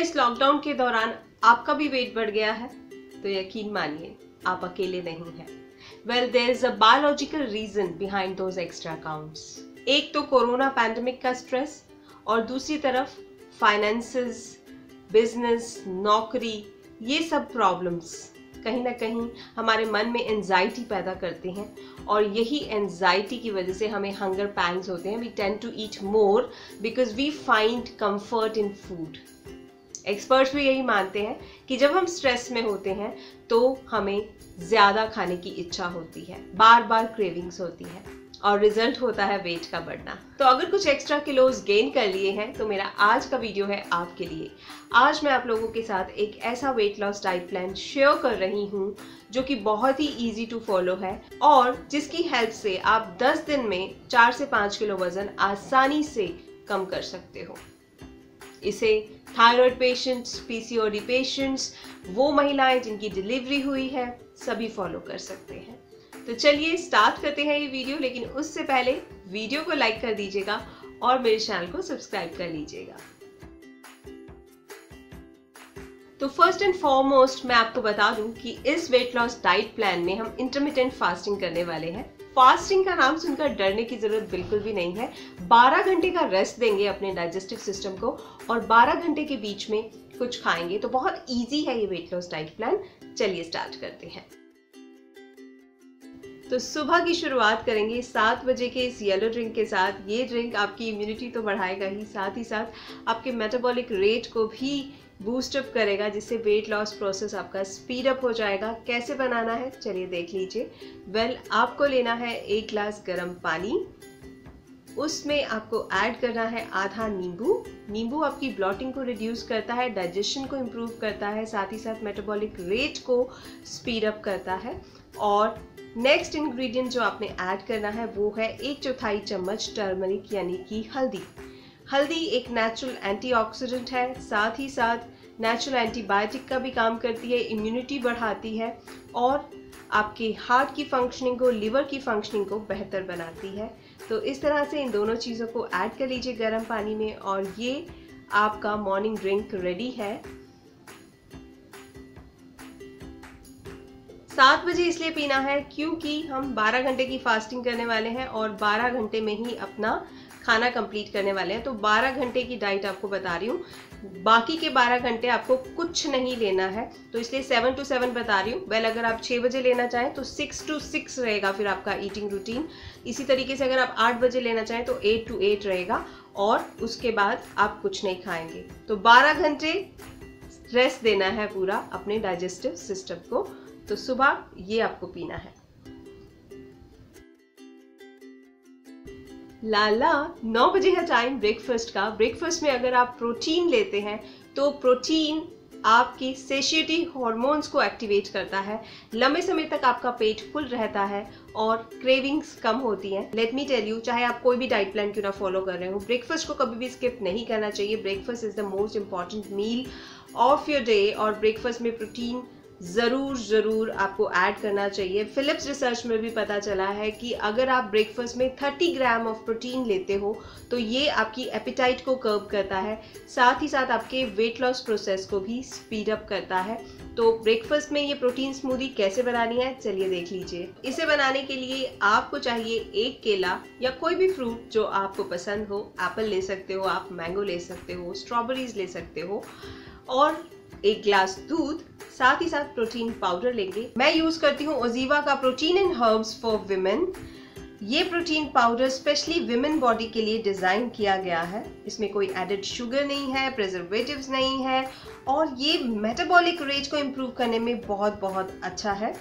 इस लॉकडाउन के दौरान आपका भी वेट बढ़ गया है तो यकीन मानिए आप अकेले नहीं हैं। Well there is a biological reason behind those extra accounts. एक तो कोरोना पैंडेमिक का स्ट्रेस और दूसरी तरफ फाइनेंसेस, बिजनेस, नौकरी, ये सब प्रॉब्लम्स कहीं ना कहीं हमारे मन में एंजाइटी पैदा करते हैं और यही एंजाइटी की वजह से हमें हंगर पैंग्स होते हैं। We tend to eat more because we find comfort in food. Experts भी यही मानते हैं कि जब हम स्ट्रेस में होते हैं तो हमें ज़्यादा खाने की इच्छा होती है, बार बार क्रेविंग्स होती है और रिजल्ट होता है वेट का बढ़ना। तो अगर कुछ एक्स्ट्रा किलोज गेन कर लिए हैं तो मेरा आज का वीडियो है आपके लिए। आज मैं आप लोगों के साथ एक ऐसा weight loss diet plan share कर रही हूँ जो कि बहुत ही इजी टू फॉलो है और जिसकी हेल्प से आप 10 दिन में 4 से 5 किलो वजन आसानी से कम कर सकते हो। इसे थायराइड पेशेंट्स, पीसीओडी पेशेंट्स, वो महिलाएं जिनकी डिलीवरी हुई है, सभी फॉलो कर सकते हैं। तो चलिए स्टार्ट करते हैं ये वीडियो, लेकिन उससे पहले वीडियो को लाइक कर दीजिएगा और मेरे चैनल को सब्सक्राइब कर लीजिएगा। तो फर्स्ट एंड फॉरमोस्ट मैं आपको बता दूं कि इस वेट लॉस डाइट प्लान में हम इंटरमिटेंट फास्टिंग करने वाले हैं। फास्टिंग का नाम सुनकर डरने की ज़रूरत बिल्कुल भी नहीं है। 12 घंटे का रेस्ट देंगे अपने डाइजेस्टिव सिस्टम को और 12 घंटे के बीच में कुछ खाएंगे। तो बहुत इजी है ये वेट लॉस डाइट प्लान। चलिए स्टार्ट करते हैं। तो सुबह की शुरुआत करेंगे 7 बजे के इस येलो ड्रिंक के साथ। ये ड्रिंक आपकी इम्यूनिटी तो बढ़ाएगा ही साथ आपके मेटाबॉलिक रेट को भी बूस्टअप करेगा, जिससे वेट लॉस प्रोसेस आपका स्पीड अप हो जाएगा। कैसे बनाना है चलिए देख लीजिए। वेल, आपको लेना है 1 ग्लास गर्म पानी, उसमें आपको ऐड करना है आधा नींबू। नींबू आपकी ब्लॉटिंग को रिड्यूस करता है, डाइजेशन को इम्प्रूव करता है, साथ ही साथ मेटाबॉलिक रेट को स्पीड अप करता है। और नेक्स्ट इंग्रेडिएंट जो आपने ऐड करना है वो है 1/4 चम्मच टर्मरिक यानी कि हल्दी। हल्दी एक नेचुरल एंटीऑक्सीडेंट है, साथ ही साथ नेचुरल एंटीबायोटिक का भी काम करती है, इम्यूनिटी बढ़ाती है और आपके हार्ट की फंक्शनिंग को, लिवर की फंक्शनिंग को बेहतर बनाती है। तो इस तरह से इन दोनों चीज़ों को ऐड कर लीजिए गर्म पानी में और ये आपका मॉर्निंग ड्रिंक रेडी है। 7 बजे इसलिए पीना है क्योंकि हम 12 घंटे की फास्टिंग करने वाले हैं और 12 घंटे में ही अपना खाना कंप्लीट करने वाले हैं। तो 12 घंटे की डाइट आपको बता रही हूँ, बाकी के 12 घंटे आपको कुछ नहीं लेना है। तो इसलिए 7 to 7 बता रही हूँ। वेल, अगर आप 6 बजे लेना चाहें तो 6 to 6 रहेगा फिर आपका ईटिंग रूटीन। इसी तरीके से अगर आप 8 बजे लेना चाहें तो 8 to 8 रहेगा और उसके बाद आप कुछ नहीं खाएंगे। तो 12 घंटे रेस्ट देना है पूरा अपने डाइजेस्टिव सिस्टम को। तो सुबह ये आपको पीना है। लाला, 9 बजे है टाइम ब्रेकफास्ट का। ब्रेकफास्ट में अगर आप प्रोटीन लेते हैं तो प्रोटीन आपकी सेशिएटी हॉर्मोन्स को एक्टिवेट करता है, लंबे समय तक आपका पेट फुल रहता है और क्रेविंग्स कम होती हैं। लेट मी टेल यू, चाहे आप कोई भी डाइट प्लान क्यों ना फॉलो कर रहे हो, ब्रेकफास्ट को कभी भी स्किप नहीं करना चाहिए। Breakfast is the most important meal of your day और ब्रेकफास्ट में प्रोटीन ज़रूर आपको ऐड करना चाहिए। फिलिप्स रिसर्च में भी पता चला है कि अगर आप ब्रेकफास्ट में 30 ग्राम ऑफ प्रोटीन लेते हो तो ये आपकी एपेटाइट को कर्ब करता है, साथ ही साथ आपके वेट लॉस प्रोसेस को भी स्पीड अप करता है। तो ब्रेकफास्ट में ये प्रोटीन स्मूदी कैसे बनानी है चलिए देख लीजिए। इसे बनाने के लिए आपको चाहिए 1 केला या कोई भी फ्रूट जो आपको पसंद हो। एप्पल ले सकते हो आप, मैंगो ले सकते हो, स्ट्रॉबेरीज ले सकते हो और 1 ग्लास दूध, साथ ही साथ प्रोटीन पाउडर लेंगे। मैं यूज़ करती हूँ ओजीवा का protein and herbs for women. ये protein powder specially women body के लिए डिज़ाइन किया गया है। इसमें कोई एडेड शुगर नहीं है, प्रिजर्वेटिव्स नहीं है और ये मेटाबॉलिक रेट को इम्प्रूव करने में बहुत अच्छा है।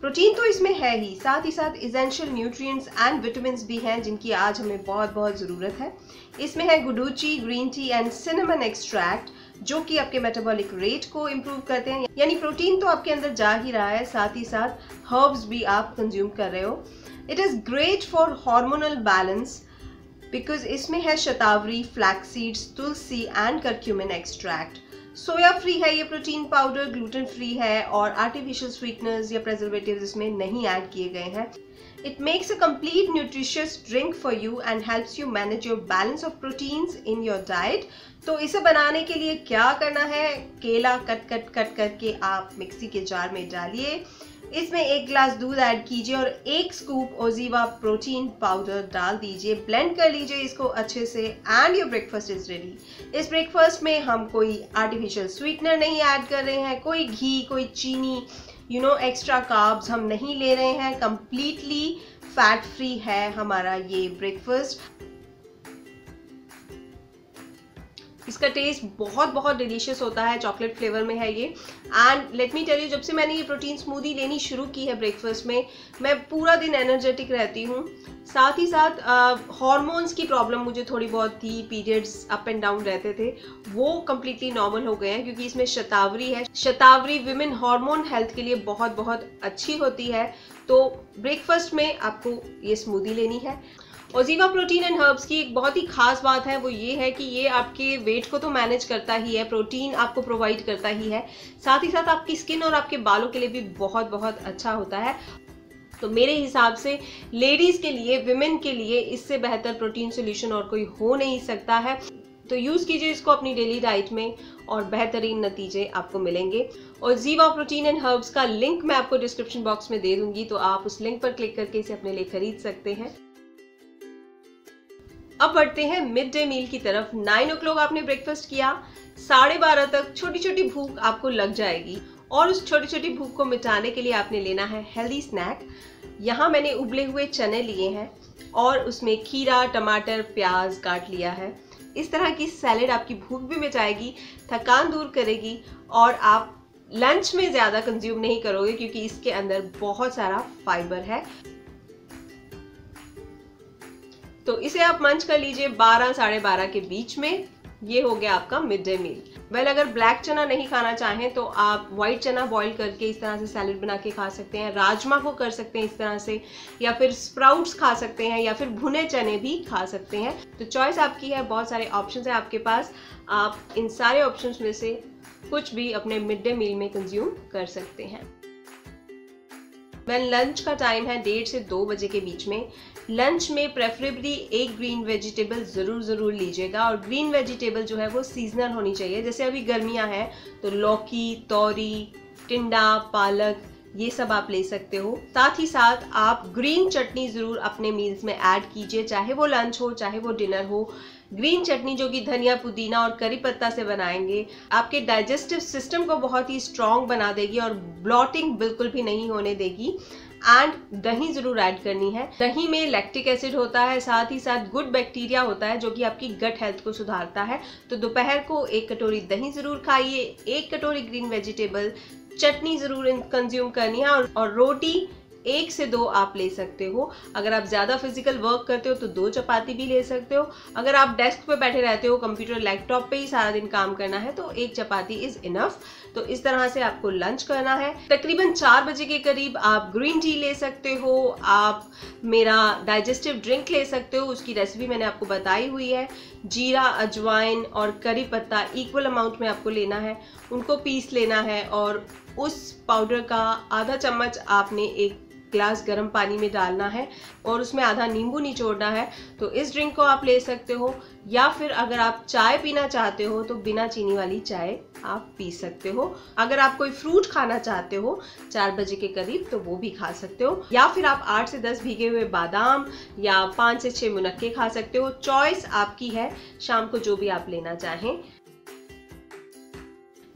प्रोटीन तो इसमें है ही, साथ ही साथ एसेंशियल न्यूट्रिएंट्स एंड विटामिन्स भी हैं जिनकी आज हमें बहुत ज़रूरत है। इसमें है गुडूची, green tea and cinnamon extract जो कि आपके मेटाबॉलिक रेट को इम्प्रूव करते हैं। यानी प्रोटीन तो आपके अंदर जा ही रहा है, साथ ही साथ हर्ब्स भी आप कंज्यूम कर रहे हो। It is great for hormonal balance because इसमें है शतावरी, फ्लैक्सीड्स, तुलसी and curcumin extract. Soya free है ये प्रोटीन पाउडर, ग्लूटेन फ्री है और आर्टिफिशियल स्वीटनर्स या प्रिजर्वेटिव्स इसमें नहीं ऐड किए गए हैं। It makes a complete nutritious drink for you and helps you manage your balance of proteins in your diet. तो इसे बनाने के लिए क्या करना है, केला कट कट कट करके आप मिक्सी के जार में डालिए, इसमें एक गिलास दूध ऐड कीजिए और एक स्कूप ओजीवा प्रोटीन पाउडर डाल दीजिए, ब्लेंड कर लीजिए इसको अच्छे से and your breakfast is ready. इस ब्रेकफास्ट में हम कोई आर्टिफिशियल स्वीटनर नहीं ऐड कर रहे हैं, कोई घी, कोई चीनी, एक्स्ट्रा कार्ब्स हम नहीं ले रहे हैं, कंप्लीटली फैट फ्री है हमारा ये ब्रेकफास्ट। इसका टेस्ट बहुत बहुत डिलीशियस होता है, चॉकलेट फ्लेवर में है ये। And let me tell you, जब से मैंने ये प्रोटीन स्मूदी लेनी शुरू की है ब्रेकफास्ट में, मैं पूरा दिन एनर्जेटिक रहती हूँ। साथ ही साथ हॉर्मोन्स की प्रॉब्लम मुझे थोड़ी बहुत थी, पीरियड्स अप एंड डाउन रहते थे, वो कम्प्लीटली नॉर्मल हो गए हैं क्योंकि इसमें शतावरी है। शतावरी विमेन हार्मोन हेल्थ के लिए बहुत बहुत अच्छी होती है। तो ब्रेकफास्ट में आपको ये स्मूदी लेनी है। ओजीवा प्रोटीन एंड हर्ब्स की एक बहुत ही खास बात है, वो ये है कि ये आपके वेट को तो मैनेज करता ही है, प्रोटीन आपको प्रोवाइड करता ही है, साथ ही साथ आपकी स्किन और आपके बालों के लिए भी बहुत बहुत अच्छा होता है। तो मेरे हिसाब से लेडीज़ के लिए, विमेन के लिए इससे बेहतर प्रोटीन सोल्यूशन और कोई हो नहीं सकता है। तो यूज़ कीजिए इसको अपनी डेली डाइट में और बेहतरीन नतीजे आपको मिलेंगे। और ओजीवा प्रोटीन एंड हर्ब्स का लिंक मैं आपको डिस्क्रिप्शन बॉक्स में दे दूँगी, तो आप उस लिंक पर क्लिक करके इसे अपने लिए खरीद सकते हैं। अब बढ़ते हैं मिड डे मील की तरफ। 9 o'clock आपने ब्रेकफास्ट किया, 12:30 तक छोटी छोटी भूख आपको लग जाएगी और उस छोटी छोटी भूख को मिटाने के लिए आपने लेना है हेल्दी स्नैक। यहाँ मैंने उबले हुए चने लिए हैं और उसमें खीरा, टमाटर, प्याज काट लिया है। इस तरह की सैलेड आपकी भूख भी मिटाएगी, थकान दूर करेगी और आप लंच में ज़्यादा कंज्यूम नहीं करोगे क्योंकि इसके अंदर बहुत सारा फाइबर है। तो इसे आप मंच कर लीजिए 12-12:30 के बीच में। ये हो गया आपका मिड डे मील। वेल, अगर ब्लैक चना नहीं खाना चाहें तो आप वाइट चना बॉईल करके इस तरह से सैलेड बना के खा सकते हैं, राजमा को कर सकते हैं इस तरह से, या फिर स्प्राउट्स खा सकते हैं, या फिर भुने चने भी खा सकते हैं। तो चॉइस आपकी है, बहुत सारे ऑप्शंस हैं आपके पास। आप इन सारे ऑप्शंस में से कुछ भी अपने मिड डे मील में कंज्यूम कर सकते हैं। वेल, लंच का टाइम है 1:30 से 2 बजे के बीच में। लंच में प्रेफरेबली एक ग्रीन वेजिटेबल ज़रूर लीजिएगा और ग्रीन वेजिटेबल जो है वो सीजनल होनी चाहिए। जैसे अभी गर्मियां हैं तो लौकी, तौरी, टिंडा, पालक, ये सब आप ले सकते हो। साथ ही साथ आप ग्रीन चटनी ज़रूर अपने मील्स में ऐड कीजिए, चाहे वो लंच हो चाहे वो डिनर हो। ग्रीन चटनी जो कि धनिया, पुदीना और करी पत्ता से बनाएंगे, आपके डाइजेस्टिव सिस्टम को बहुत ही स्ट्रॉन्ग बना देगी और ब्लॉटिंग बिल्कुल भी नहीं होने देगी। एंड दही ज़रूर ऐड करनी है। दही में लैक्टिक एसिड होता है, साथ ही साथ गुड बैक्टीरिया होता है जो कि आपकी गट हेल्थ को सुधारता है। तो दोपहर को 1 कटोरी दही ज़रूर खाइए, 1 कटोरी ग्रीन वेजिटेबल, चटनी ज़रूर कंज्यूम करनी है और रोटी 1 से 2 आप ले सकते हो। अगर आप ज़्यादा फिजिकल वर्क करते हो तो 2 चपाती भी ले सकते हो। अगर आप डेस्क पे बैठे रहते हो, कंप्यूटर लैपटॉप पे ही सारा दिन काम करना है, तो 1 चपाती इज़ इनफ। तो इस तरह से आपको लंच करना है। तकरीबन 4 बजे के करीब आप ग्रीन टी ले सकते हो, आप मेरा डाइजेस्टिव ड्रिंक ले सकते हो, उसकी रेसिपी मैंने आपको बताई हुई है। जीरा, अजवाइन और करी पत्ता इक्वल अमाउंट में आपको लेना है, उनको पीस लेना है और उस पाउडर का आधा चम्मच आपने एक ग्लास गर्म पानी में डालना है और उसमें आधा नींबू निचोड़ना है। तो इस ड्रिंक को आप ले सकते हो, या फिर अगर आप चाय पीना चाहते हो तो बिना चीनी वाली चाय आप पी सकते हो। अगर आप कोई फ्रूट खाना चाहते हो 4 बजे के करीब तो वो भी खा सकते हो, या फिर आप 8 से 10 भीगे हुए बादाम या 5 से 6 मुनक्के खा सकते हो। चॉइस आपकी है, शाम को जो भी आप लेना चाहें।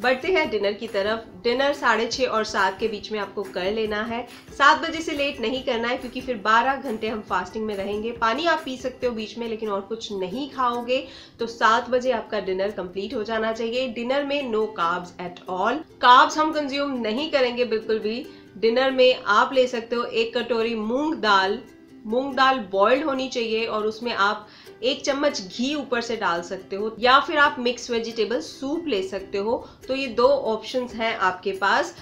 बढ़ते हैं डिनर की तरफ। डिनर 6:30 और 7 के बीच में आपको कर लेना है। 7 बजे से लेट नहीं करना है क्योंकि फिर 12 घंटे हम फास्टिंग में रहेंगे। पानी आप पी सकते हो बीच में लेकिन और कुछ नहीं खाओगे। तो 7 बजे आपका डिनर कंप्लीट हो जाना चाहिए। डिनर में no carbs at all, carbs हम कंज्यूम नहीं करेंगे बिल्कुल भी। डिनर में आप ले सकते हो 1 कटोरी मूंग दाल। मूंग दाल बॉइल्ड होनी चाहिए और उसमें आप 1 चम्मच घी ऊपर से डाल सकते हो, या फिर आप मिक्स वेजिटेबल सूप ले सकते हो। तो ये 2 ऑप्शंस हैं आपके पास।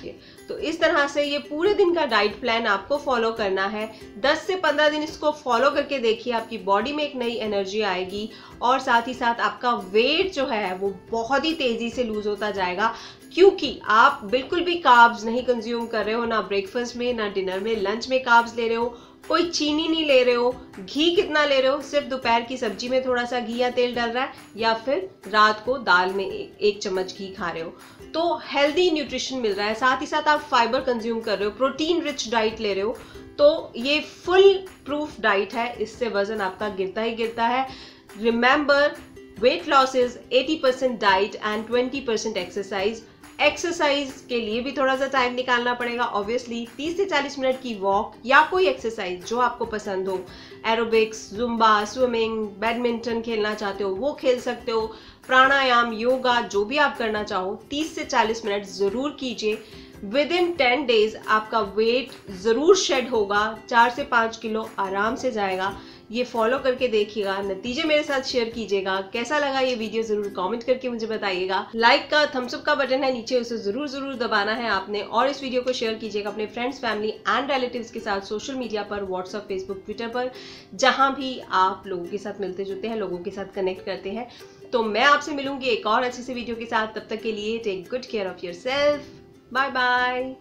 तो इस तरह से ये पूरे दिन का डाइट प्लान आपको फॉलो करना है। 10 से 15 दिन इसको फॉलो करके देखिए, आपकी बॉडी में एक नई एनर्जी आएगी और साथ ही साथ आपका वेट जो है वो बहुत ही तेज़ी से लूज़ होता जाएगा क्योंकि आप बिल्कुल भी कार्ब्स नहीं कंज्यूम कर रहे हो, ना ब्रेकफास्ट में, ना डिनर में, लंच में कार्ब्स ले रहे हो। कोई चीनी नहीं ले रहे हो, घी कितना ले रहे हो, सिर्फ दोपहर की सब्जी में थोड़ा सा घी या तेल डल रहा है, या फिर रात को दाल में एक चम्मच घी खा रहे हो, तो हेल्दी न्यूट्रिशन मिल रहा है। साथ ही साथ आप फाइबर कंज्यूम कर रहे हो, प्रोटीन रिच डाइट ले रहे हो, तो ये फुल प्रूफ डाइट है। इससे वजन आपका गिरता ही गिरता है। Remember, weight loss is 80% diet and 20% exercise. Exercise के लिए भी थोड़ा सा टाइम निकालना पड़ेगा ऑब्वियसली। 30 से 40 मिनट की वॉक या कोई एक्सरसाइज जो आपको पसंद हो, एरोबिक्स, जुम्बा, स्विमिंग, बैडमिंटन खेलना चाहते हो वो खेल सकते हो, प्राणायाम, योगा, जो भी आप करना चाहो 30 से 40 मिनट ज़रूर कीजिए। विद इन 10 डेज आपका वेट ज़रूर शेड होगा, 4 से 5 किलो आराम से जाएगा। ये फॉलो करके देखिएगा, नतीजे मेरे साथ शेयर कीजिएगा। कैसा लगा ये वीडियो ज़रूर कमेंट करके मुझे बताइएगा। लाइक का, थम्स अप का बटन है नीचे, उसे ज़रूर दबाना है आपने। और इस वीडियो को शेयर कीजिएगा अपने फ्रेंड्स, फैमिली एंड रिलेटिव्स के साथ सोशल मीडिया पर, व्हाट्सअप, फेसबुक, ट्विटर पर, जहाँ भी आप लोगों के साथ मिलते जुलते हैं, लोगों के साथ कनेक्ट करते हैं। तो मैं आपसे मिलूंगी एक और अच्छे से वीडियो के साथ। तब तक के लिए take good care of yourself. Bye bye.